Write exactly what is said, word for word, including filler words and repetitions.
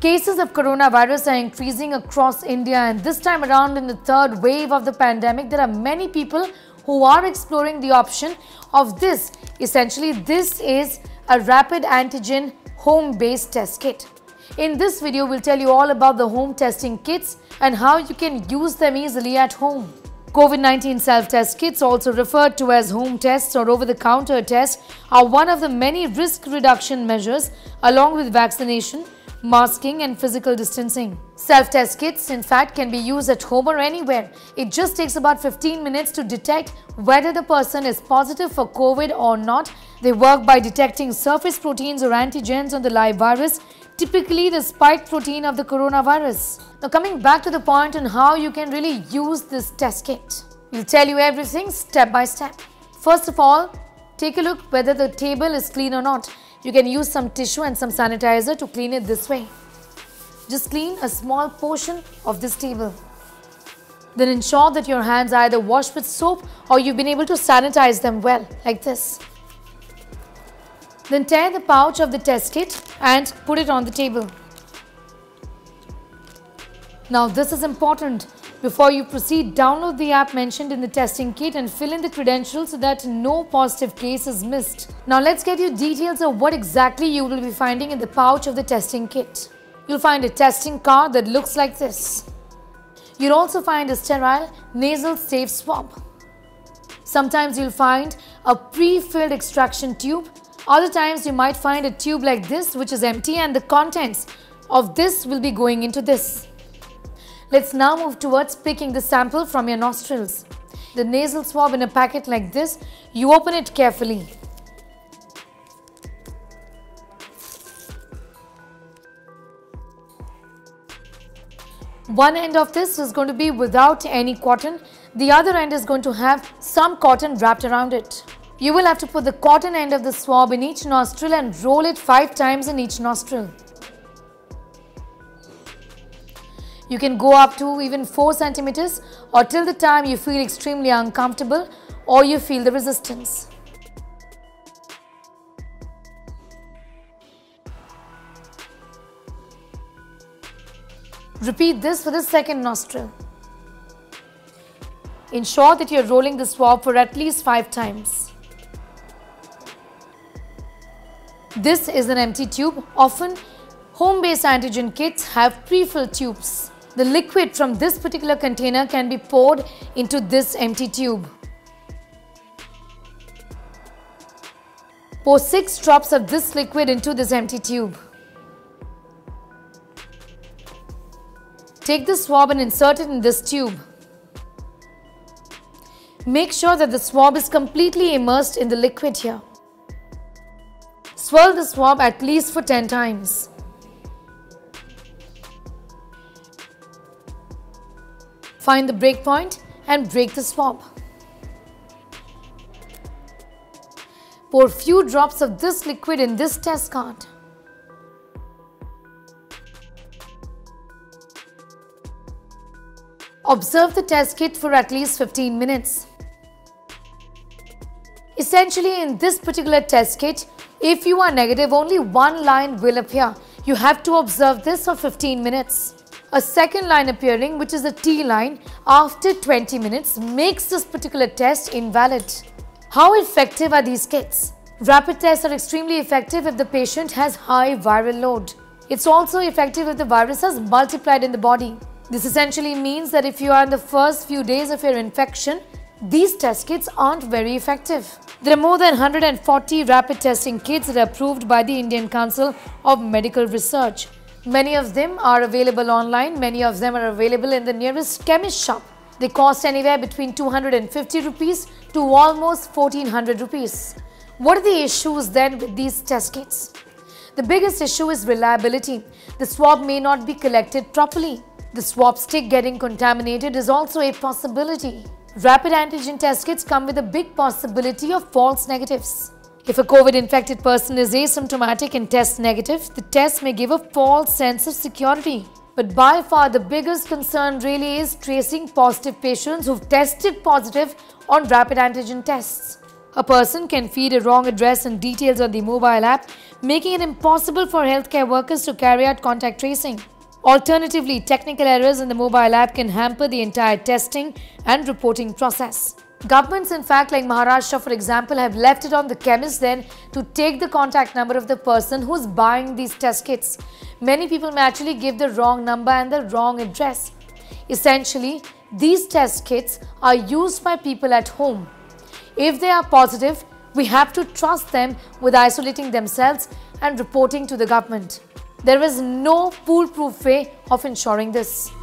Cases of coronavirus are increasing across India, and this time around in the third wave of the pandemic, there are many people who are exploring the option of this. Essentially, this is a rapid antigen home-based test kit. In this video, we'll tell you all about the home testing kits and how you can use them easily at home. COVID nineteen self-test kits, also referred to as home tests or over-the-counter tests, are one of the many risk reduction measures along with vaccination, masking and physical distancing. Self-test kits, in fact, can be used at home or anywhere. It just takes about fifteen minutes to detect whether the person is positive for COVID or not. They work by detecting surface proteins or antigens on the live virus, typically the spike protein of the coronavirus. Now coming back to the point on how you can really use this test kit. We'll tell you everything step by step. First of all, take a look whether the table is clean or not. You can use some tissue and some sanitizer to clean it this way. Just clean a small portion of this table. Then ensure that your hands are either washed with soap or you've been able to sanitize them well, like this. Then tear the pouch of the test kit and put it on the table. Now this is important. Before you proceed, download the app mentioned in the testing kit and fill in the credentials so that no positive case is missed. Now let's get you details of what exactly you will be finding in the pouch of the testing kit. You'll find a testing card that looks like this. You'll also find a sterile nasal safe swab. Sometimes you'll find a pre-filled extraction tube. Other times you might find a tube like this which is empty, and the contents of this will be going into this. Let's now move towards picking the sample from your nostrils. The nasal swab in a packet like this, you open it carefully. One end of this is going to be without any cotton. The other end is going to have some cotton wrapped around it. You will have to put the cotton end of the swab in each nostril and roll it five times in each nostril. You can go up to even four centimeters or till the time you feel extremely uncomfortable or you feel the resistance. Repeat this for the second nostril. Ensure that you are rolling the swab for at least five times. This is an empty tube. Often home-based antigen kits have pre-filled tubes. The liquid from this particular container can be poured into this empty tube. Pour six drops of this liquid into this empty tube. Take the swab and insert it in this tube. Make sure that the swab is completely immersed in the liquid here. Swirl the swab at least for ten times. Find the break point and break the swab. Pour few drops of this liquid in this test card. Observe the test kit for at least fifteen minutes. Essentially, in this particular test kit, if you are negative, only one line will appear. You have to observe this for fifteen minutes. A second line appearing, which is a T line, after twenty minutes makes this particular test invalid. How effective are these kits? Rapid tests are extremely effective if the patient has high viral load. It's also effective if the virus has multiplied in the body. This essentially means that if you are in the first few days of your infection, these test kits aren't very effective. There are more than one hundred forty rapid testing kits that are approved by the Indian Council of Medical Research. Many of them are available online, many of them are available in the nearest chemist shop. They cost anywhere between two hundred fifty rupees to almost fourteen hundred rupees. What are the issues then with these test kits? The biggest issue is reliability. The swab may not be collected properly. The swab stick getting contaminated is also a possibility. Rapid antigen test kits come with a big possibility of false negatives. If a COVID-infected person is asymptomatic and tests negative, the test may give a false sense of security. But by far the biggest concern really is tracing positive patients who've tested positive on rapid antigen tests. A person can feed a wrong address and details on the mobile app, making it impossible for healthcare workers to carry out contact tracing. Alternatively, technical errors in the mobile app can hamper the entire testing and reporting process. Governments, in fact, like Maharashtra, for example, have left it on the chemist then to take the contact number of the person who's buying these test kits. Many people may actually give the wrong number and the wrong address. Essentially, these test kits are used by people at home. If they are positive, we have to trust them with isolating themselves and reporting to the government. There is no foolproof way of ensuring this.